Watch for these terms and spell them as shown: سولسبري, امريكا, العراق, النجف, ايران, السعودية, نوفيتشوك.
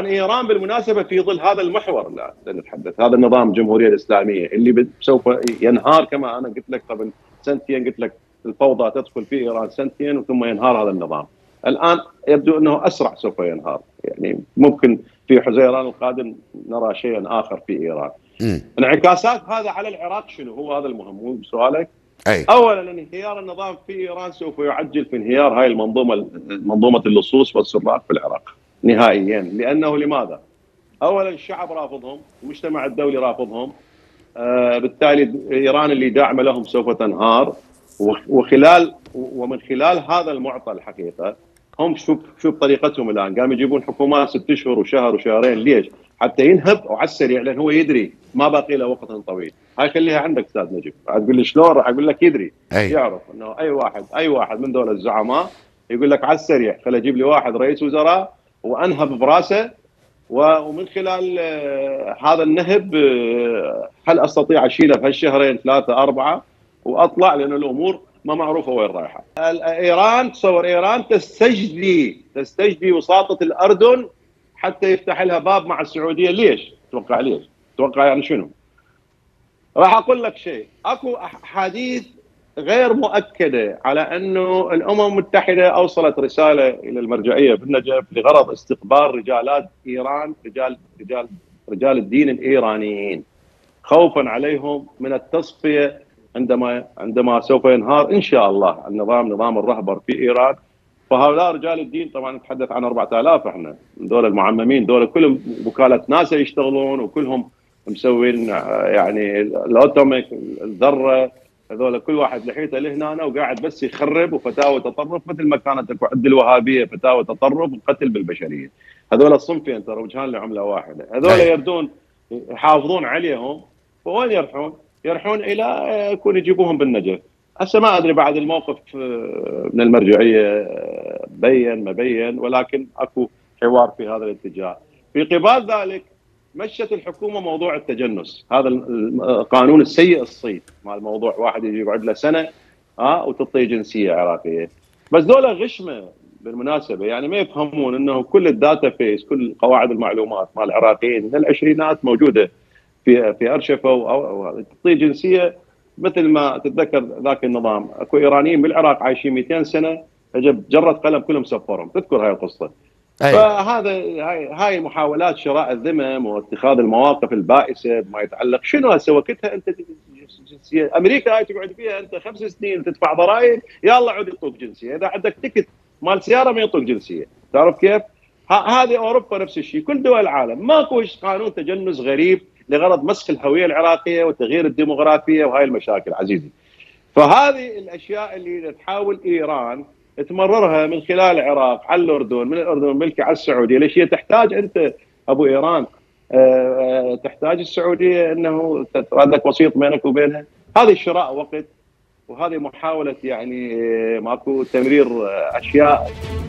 طبعا ايران بالمناسبه في ظل هذا المحور اللي نتحدث، هذا النظام الجمهوريه الاسلاميه اللي سوف ينهار كما انا قلت لك قبل سنتين، قلت لك الفوضى تدخل في ايران سنتين وثم ينهار هذا النظام. الان يبدو انه اسرع سوف ينهار، يعني ممكن في حزيران القادم نرى شيئا اخر في ايران. انعكاسات هذا على العراق شنو؟ هو هذا المهم، مو بسؤالك. اولا انهيار النظام في ايران سوف يعجل في انهيار هاي منظومه اللصوص والسراق في العراق نهائيا، لانه لماذا؟ اولا الشعب رافضهم، المجتمع الدولي رافضهم، بالتالي ايران اللي داعمه لهم سوف تنهار، ومن خلال هذا المعطى الحقيقه هم شوف طريقتهم الان، قاموا يجيبون حكومات 6 اشهر وشهر وشهرين، ليش؟ حتى ينهب وعلى السريع، لان هو يدري ما باقي له وقت طويل. هاي خليها عندك استاذ نجيب، تقول لي شلون؟ راح اقول لك يدري، يعرف انه اي واحد من دول الزعماء يقول لك على السريع خل اجيب لي واحد رئيس وزراء وانهب براسه، ومن خلال هذا النهب هل استطيع اشيله في هالشهرين 3 4 واطلع، لان الامور ما معروفه وين رايحه. ايران تصور ايران تستجدي وساطه الاردن حتى يفتح لها باب مع السعوديه. ليش؟ توقع ليش؟ توقع يعني شنو؟ راح اقول لك شيء، اكو احاديث غير مؤكده على انه الامم المتحده اوصلت رساله الى المرجعيه بالنجف لغرض استقبال رجالات ايران، رجال الدين الايرانيين، خوفا عليهم من التصفيه عندما سوف ينهار ان شاء الله نظام الرهبر في ايران. فهؤلاء رجال الدين، طبعا نتحدث عن 4000 احنا، دول المعممين، دول كلهم وكاله ناسا يشتغلون، وكلهم مسوين يعني الاتوميك الذره، هذول كل واحد لحيته لهنا وقاعد بس يخرب وفتاوى تطرف، مثل ما كانت اكو عند الوهابيه فتاوى تطرف وقتل بالبشريه. هذول الصنفين ترى وجهان لعمله واحده، هذول يبدون يحافظون عليهم، فوين يرحون؟ يرحون الى يكون يجيبوهم بالنجف. هسه ما ادري بعد الموقف من المرجعيه بين ما بين، ولكن اكو حوار في هذا الاتجاه. في قبال ذلك مشت الحكومه موضوع التجنس، هذا القانون السيء الصيت مع الموضوع، واحد يجي يقعد له سنه وتعطيه جنسيه عراقيه. بس دوله غشمه بالمناسبه، يعني ما يفهمون انه كل الداتا بيس، كل قواعد المعلومات مع العراقيين من العشرينات موجوده في ارشفه، او تعطيه جنسيه. مثل ما تتذكر ذاك النظام اكو ايرانيين بالعراق عايشين 200 سنه، جرة قلم كلهم سفرهم، تذكر هاي القصه. فهذا هاي محاولات شراء الذمم واتخاذ المواقف البائسه بما يتعلق. شنو هسه وقتها انت جنسيه؟ امريكا هاي تقعد فيها انت 5 سنين تدفع ضرائب، يلا عود يعطوك جنسيه، اذا عندك تكت مال سياره ما يعطوك جنسيه، تعرف كيف؟ هذه اوروبا نفس الشيء، كل دول العالم ماكو قانون تجنس غريب لغرض مسخ الهويه العراقيه وتغيير الديموغرافيه وهاي المشاكل عزيزي. فهذه الاشياء اللي تحاول ايران تمررها من خلال العراق على الاردن، من الاردن الملكي على السعوديه. ليش هي تحتاج انت ابو ايران؟ تحتاج السعوديه انه تراد لك وسيط بينك وبينها. هذه شراء وقت، وهذه محاوله يعني ماكو تمرير اشياء